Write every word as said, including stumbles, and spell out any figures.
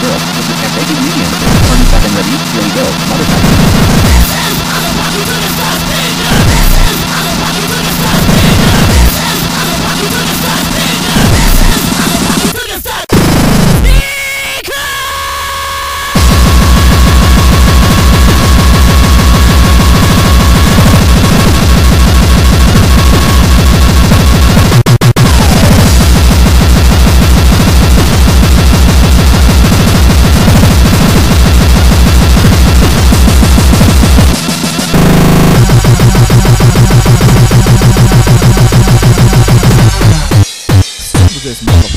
Girl, this is Cafe Union. Party back and ready, here we go. Motherfucker. This is motherfucking Buddhist Buster! This